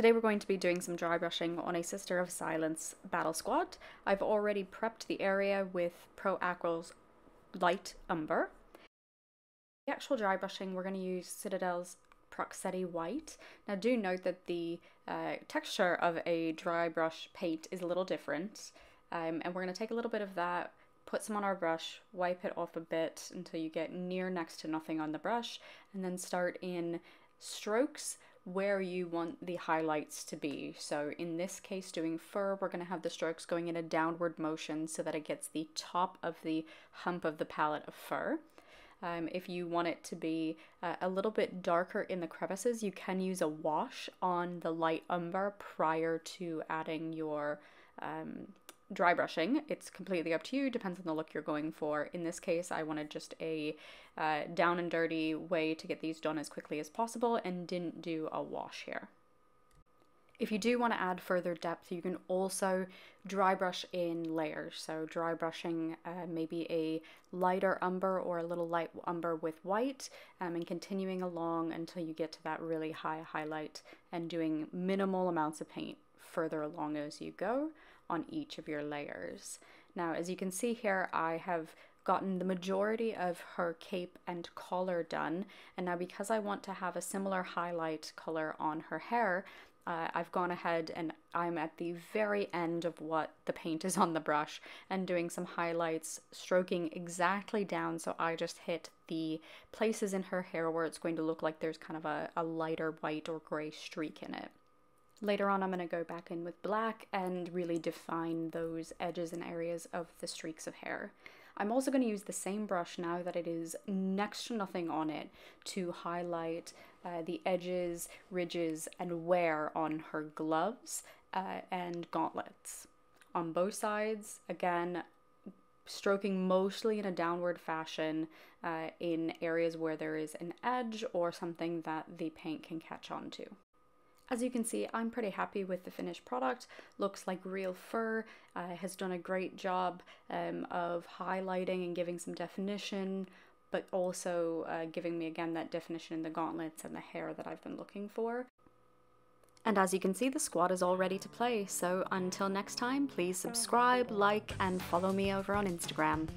Today we're going to be doing some dry brushing on a Sisters of Silence Battle Squad. I've already prepped the area with Pro Acryl's Light Umber. The actual dry brushing, we're going to use Citadel's Praxeti White. Now do note that the texture of a dry brush paint is a little different, and we're going to take a little bit of that, put some on our brush, wipe it off a bit until you get near next to nothing on the brush, and then start in strokes where you want the highlights to be. So in this case, doing fur, we're going to have the strokes going in a downward motion so that it gets the top of the hump of the palette of fur. If you want it to be a little bit darker in the crevices, you can use a wash on the light umber prior to adding your dry brushing. It's completely up to you, depends on the look you're going for. In this case, I wanted just a down and dirty way to get these done as quickly as possible and didn't do a wash here. If you do want to add further depth, you can also dry brush in layers. So dry brushing maybe a lighter umber or a little light umber with white, and continuing along until you get to that really high highlight and doing minimal amounts of paint further along as you go on each of your layers. Now, as you can see here, I have gotten the majority of her cape and collar done. And now because I want to have a similar highlight color on her hair, I've gone ahead and I'm at the very end of what the paint is on the brush and doing some highlights, stroking exactly down, so I just hit the places in her hair where it's going to look like there's kind of a lighter white or gray streak in it. Later on, I'm going to go back in with black and really define those edges and areas of the streaks of hair. I'm also going to use the same brush now that it is next to nothing on it to highlight the edges, ridges, and wear on her gloves and gauntlets. On both sides, again, stroking mostly in a downward fashion in areas where there is an edge or something that the paint can catch on to. As you can see, I'm pretty happy with the finished product. Looks like real fur, has done a great job of highlighting and giving some definition, but also giving me again that definition in the gauntlets and the hair that I've been looking for. And as you can see, the squad is all ready to play, so until next time, please subscribe, like, and follow me over on Instagram.